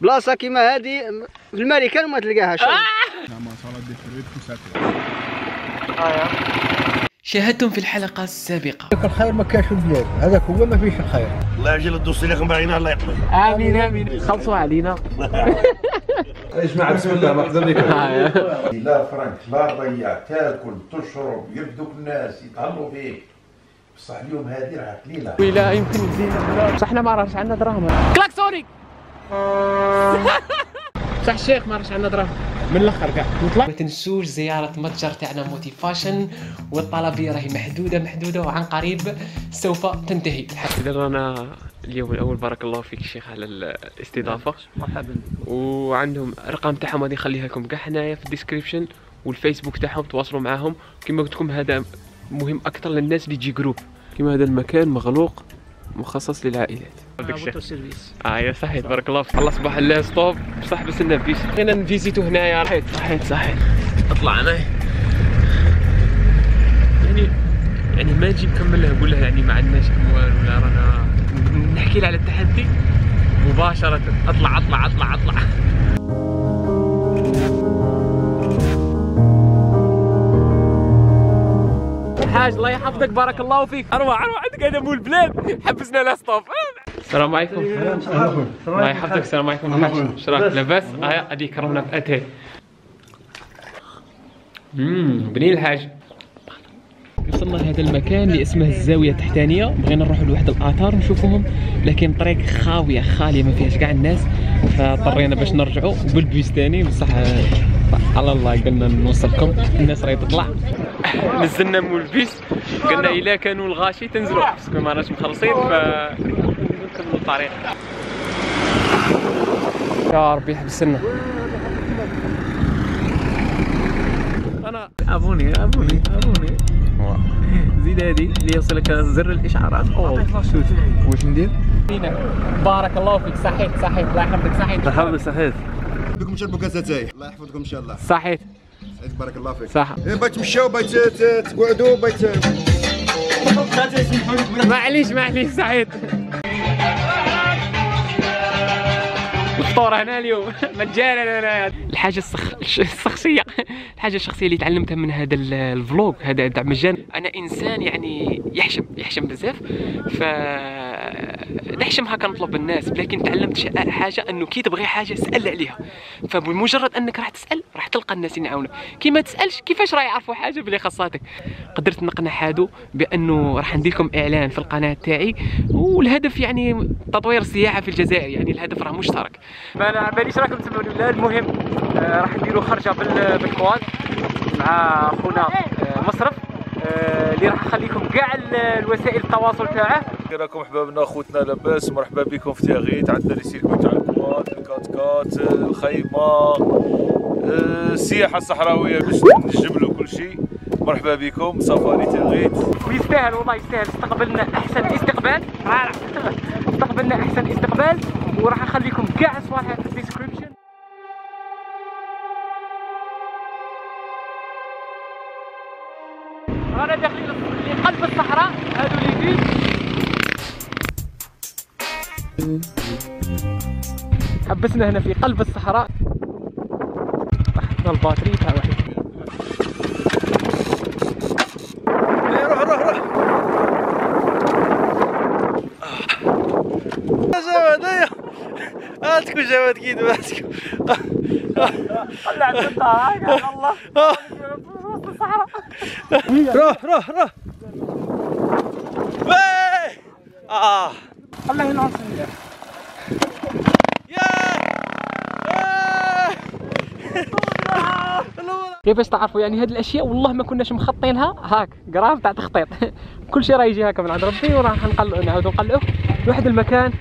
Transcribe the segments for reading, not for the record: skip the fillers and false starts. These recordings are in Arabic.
بلاصه كيما هذه في الماريكان ما تلقاهاش. شاهدتم في الحلقه السابقه. الخير ما كانش في البلاد، هذاك هو ما فيش الخير. الله يعجل الدوسي اللي خمعينا الله يقبل. امين امين. خلصوا علينا. يا جماعه بسم الله ما قدر لك. لا فرنك لا ريال تاكل تشرب يبدوك الناس يتهلوا فيك. بصح اليوم هذه راه قليله. ولا يمكن تزيد بصح حنا ما راهش عندنا دراهم. كلاكسونيك. بصح الشيخ ما راهش عندنا دراهم. من الاخر كاع نطلع. ما تنسوش زياره متجر تاعنا موتيفاشن، والطلبيه راهي محدوده وعن قريب سوف تنتهي. اذا رانا اليوم الاول بارك الله فيك الشيخ على الاستضافه. مرحبا. وعندهم الارقام تاعهم غادي نخليها لكم كاع هنايا في الديسكريبشن، والفيسبوك تاعهم تواصلوا معاهم. كما قلت لكم هذا مهم اكثر للناس اللي تجي جروب. كما هذا المكان مغلوق مخصص للعائلات. يا صحيح تبارك الله. الله صباح الله ستوب بصح بس نفيس خلينا نفيزيتو هنايا. صحيت طلعنا يعني ما نجي نكمل لها نقول لها يعني ما عندناش اموال ولا رانا نحكي لها على التحدي مباشره. اطلع حاج الله يحفظك بارك الله فيك. اروع عندك هذا مول البلاد حبسنا لا ستوب. السلام عليكم. الله يحفظك. السلام عليكم الحاج. شراك لاباس؟ هادي كرهنا باتاي. بنين الحاج. وصلنا لهذا المكان اللي اسمه الزاويه التحتانيه. بغينا نروحوا لواحد الاثار نشوفوهم، لكن طريق خاويه خاليه ما فيهاش كاع الناس، فاضطرينا باش نرجعوا بالبيس ثاني. بصح على الله قلنا نوصلكم. الناس راهي تطلع. نزلنا مول البيس قلنا الا كانوا الغاشي تنزلوا باسكو ما راش مخلصين، فنكملوا الطريق. يا ربي حبس لنا. انا ابوني زيد هادي ليوصلك زر الاشعارات. واش ندير؟ بارك الله فيك. صحيت الله يحفظك. صحيت بدكم تشربوا كاسه تاي الله يحفظكم ان شاء الله. صحيت بارك الله فيك. صح باغي تمشاو باغي تقعدوا باغي معليش صحيت. الفطور هنا اليوم مجانا. انا الحاجه الشخصيه اللي تعلمتها من هذا الفلوج هذا تاع مجان، انا انسان يعني يحشم بزاف، ف نحشم هكا نطلب الناس. لكن تعلمت حاجه انه كي تبغي حاجه اسال عليها، فبمجرد انك راح تسال راح تلقى الناس يعاونوك. كي ما تسالش كيفاش راح يعرفوا حاجه بلي خاصاتك. قدرت نقنع هادو بانه راح ندير لكم اعلان في القناه تاعي، والهدف يعني تطوير السياحه في الجزائر، يعني الهدف راه مشترك. فانا عباليش راكم تسمعوني ولا. المهم راح نديروا خرجه بالكواد مع خونا مصرف اللي راح نخليكم كاع الوسائل التواصل تاعه. راكم احبابنا اخوتنا لاباس. مرحبا بكم في تاغيت. عندنا لي سيركوي تاع الكواد، الكاتكات، الخيمه، السياحه الصحراويه باش نجبلوا كل شيء. مرحبا بكم سفاري تاغيت. ويستاهل والله يستاهل. استقبلنا احسن استقبال. وراح نخليكم كاع صوالحها في الديسكريبشن. رانا داخلين لقلب الصحراء. هادو لي فيل. حبسنا هنا في قلب الصحراء. طاحتنا الباتري تاع واحد. هاتكم جواد كيد هاتكم. طلعت الطاعه يا الله. وسط الصحراء. روح. وي. الله ينعس عليك. كيفاش تعرفوا يعني هاد الاشياء والله ما كناش مخطينها هاك قراف تاع تخطيط. كل شيء راه يجي هاكا من عند ربي، وراح نعاودوا نقلعوه لواحد المكان.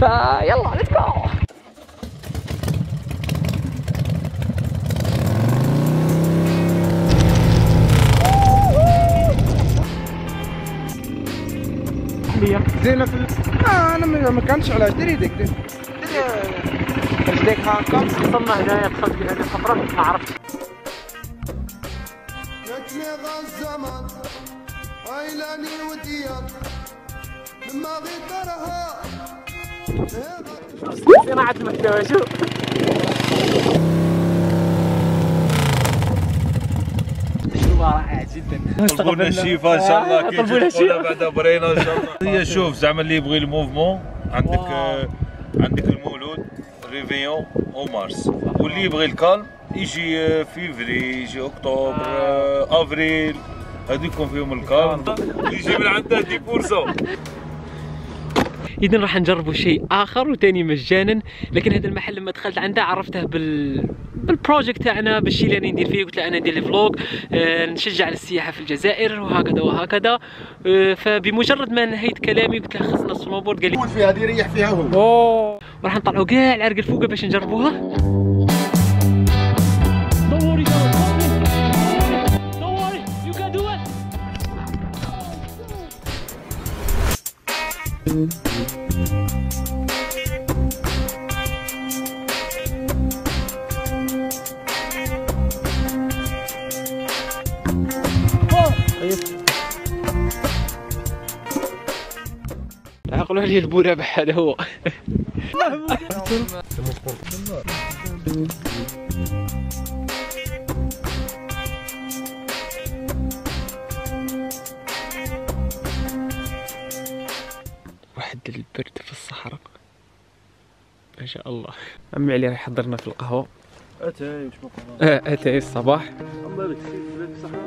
فيلا ليتس جو. ديرنا في انا ما كانش علاش دير يديك هاكا. وصلنا هنايا دخلت في هذه الحفره ما عرفتش. جاتني الزمن عيلاني وديار لما غير ترها صناعة المحتوى. شوف رائع جدا. طلبونا الشيفة ان شاء الله، كي تجيبونا بعد برينا ان شاء الله. هي شوف زعما اللي يبغي الموفمون عندك عندك المولود، ريفيون ومارس، واللي يبغي الكالم يجي فيفري، يجي اكتوبر، افريل، هذيكم فيهم الكالم يجي من عندها 10%. إذا راح نجربوا شيء آخر وثاني مجانا، لكن هذا المحل لما دخلت عنده عرفته بالبروجيكت تاعنا، بالشيء اللي أنا ندير فيه، قلت له أنا ندير فلوق نشجع على السياحة في الجزائر وهكذا وهكذا. فبمجرد ما نهيت كلامي قلت له خصنا السنوبورد، قال لي فيها هذه ريح فيها هو، وراح نطلعوا كاع العرق الفوق باش نجربوها. عقلوا عليه البورا بحال هو. واحد البرد في الصحراء ما شاء الله. عمي علي راه يحضرنا في القهوة، اتاي مش مقهوة، اتاي الصباح. الله يبارك فيك. في الصحراء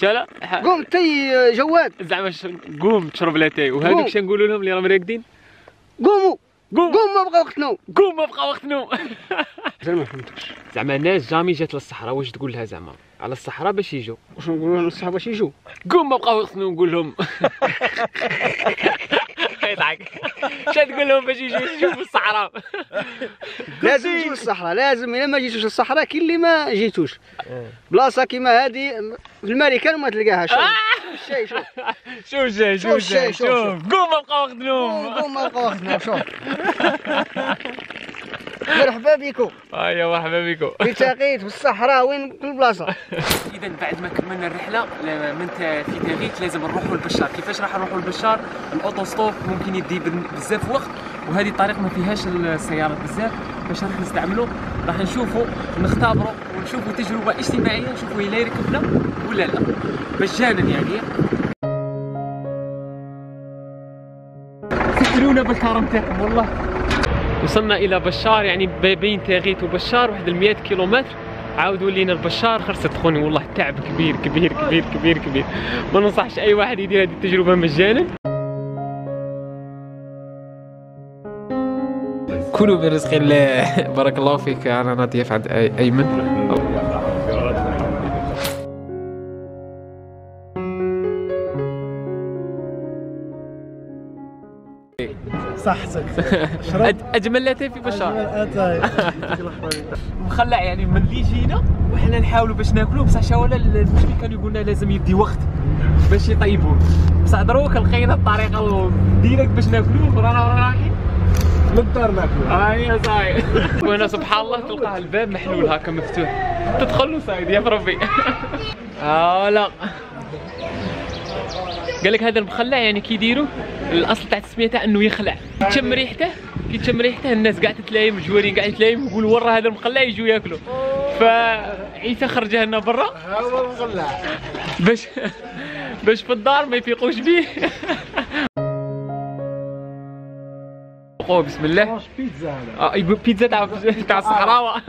شالا قوم تي جواد زعما قوم تشرب لاتاي، وهذوك شنو نقولوا لهم اللي راهم راقدين؟ قوموا قوموا ما بقى وقت نوم، قوموا ما بقى وقت نوم. زعما ما فهمتكش، زعما ناس جامي جات للصحراء، واش تقول لها زعما على الصحراء باش يجوا؟ واش نقولوا لهم الصحراء باش يجوا؟ قوم ما بقى وقت نوم، نقول لهم يضحك. شنو تقول لهم باش يجوا يشوفوا الصحراء؟ لازم يجوا للصحراء، لازم. الا ما جيتوش للصحراء كاين اللي ما جيتوش. بلاصه كيما هذه في الماريكان وما تلقاها. شوف الشاي، شوف شوف الشاي، شوف الشاي، شوف قوم ما بقى وقت نوم، قوم ما بقى وقت نوم. شوف مرحبا بكم. ايوا مرحبا بكم في تاغيت، في الصحراء، وين كل بلاصه. اذا بعد ما كملنا الرحله من في تاغيت لازم نروحوا لبشار. كيفاش راح نروحوا لبشار؟ الاوتوستوب ممكن يدي بزاف وقت، وهذه الطريق ما فيهاش السيارات بزاف، باش راح نستعملوا، راح نشوفوا نختبروا ونشوفوا تجربه اجتماعيه، نشوفوا الا يركبنا ولا لا مجانا يعني. سكرونا بالكرم تاعكم والله. وصلنا الى بشار، يعني بين تاغيت وبشار واحد 100 كيلومتر. عاودوا لينا لبشار، خرسة تخوني والله، التعب كبير كبير كبير كبير كبير. ما ننصحش اي واحد يدير هذه التجربه مجانا. كلوا من رزق الله. بارك الله فيك. انا نضيف عند ايمن. صح صح. اجمل لاتاي في بشار. مخلع يعني من اللي جينا وحنا نحاولوا باش ناكلوا، بصح شاولا المشكل كانوا يقولنا لازم يدي وقت باش يطيبوه، بصح دروك لقينا الطريقه ديريكت باش ناكلوه، رانا رايحين للدار ناكلوه. ايوا صايي. وهنا سبحان الله تلقاه الباب محلول هكا مفتوح، تدخل وصايد يا بربي. لا قال لك هذا المخلع يعني كيديروا الاصل تاع التسميه تاع انه يخلع، تشم ريحته، كي تشم ريحته الناس قاعده تلايم، الجوارين قاعد تلايم، يقولوا ورا هذا المخلع يجوا ياكلوا. فعيسى خرجه لنا برا ها هو المخلع باش في الدار ما يفيقوش بيه. بسم الله. بيتزا هذا بيتزا تاع الصحراوه.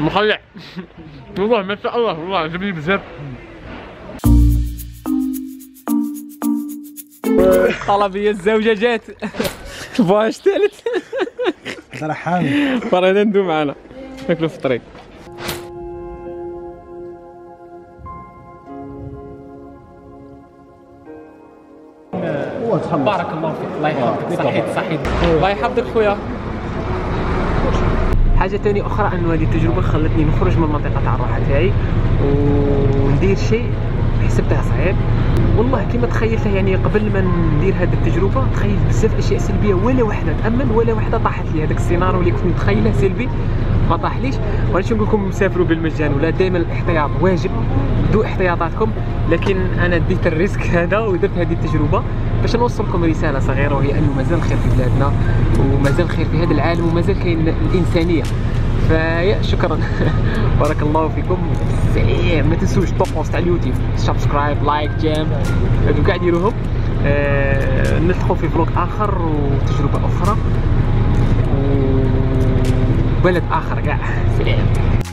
مخلع والله ما شاء الله، والله عجبني بزاف. الطلبيه الزوجه جات باش ثالث فرحان فرحان. ندو معنا ناكلوا في الطريق. بارك الله فيك. الله يحفظك. صحيت صحيت. الله يحفظك خويا. حاجه ثانيه اخرى ان هذه التجربه خلتني نخرج من المنطقه تاع الراحه تاعي وندير شيء حسبتها صعيب. والله كما تخيلتها يعني قبل ما ندير هذه التجربه تخيلت بزاف اشياء سلبيه ولا وحده، تامل ولا وحده طاحت لي. هذاك السيناريو اللي كنت متخيله سلبي ما طاحليش. وانا نقول لكم سافروا بالمجان، ولا دائما الاحتياط واجب، ذو احتياطاتكم. لكن انا ديت الريسك هذا ودرت هذه التجربه باش نوصل لكم رساله صغيره، وهي انه مازال خير في بلادنا ومازال خير في هذا العالم ومازال كاين الانسانيه. فيا شكرا بارك الله فيكم. ما تنسوش الطقوس تاع اليوتيوب، سبسكرايب، لايك، جيم، هادو كاع ديروهم. نلتقوا في فلوق اخر وتجربه اخرى وبلد اخر كاع. سلام.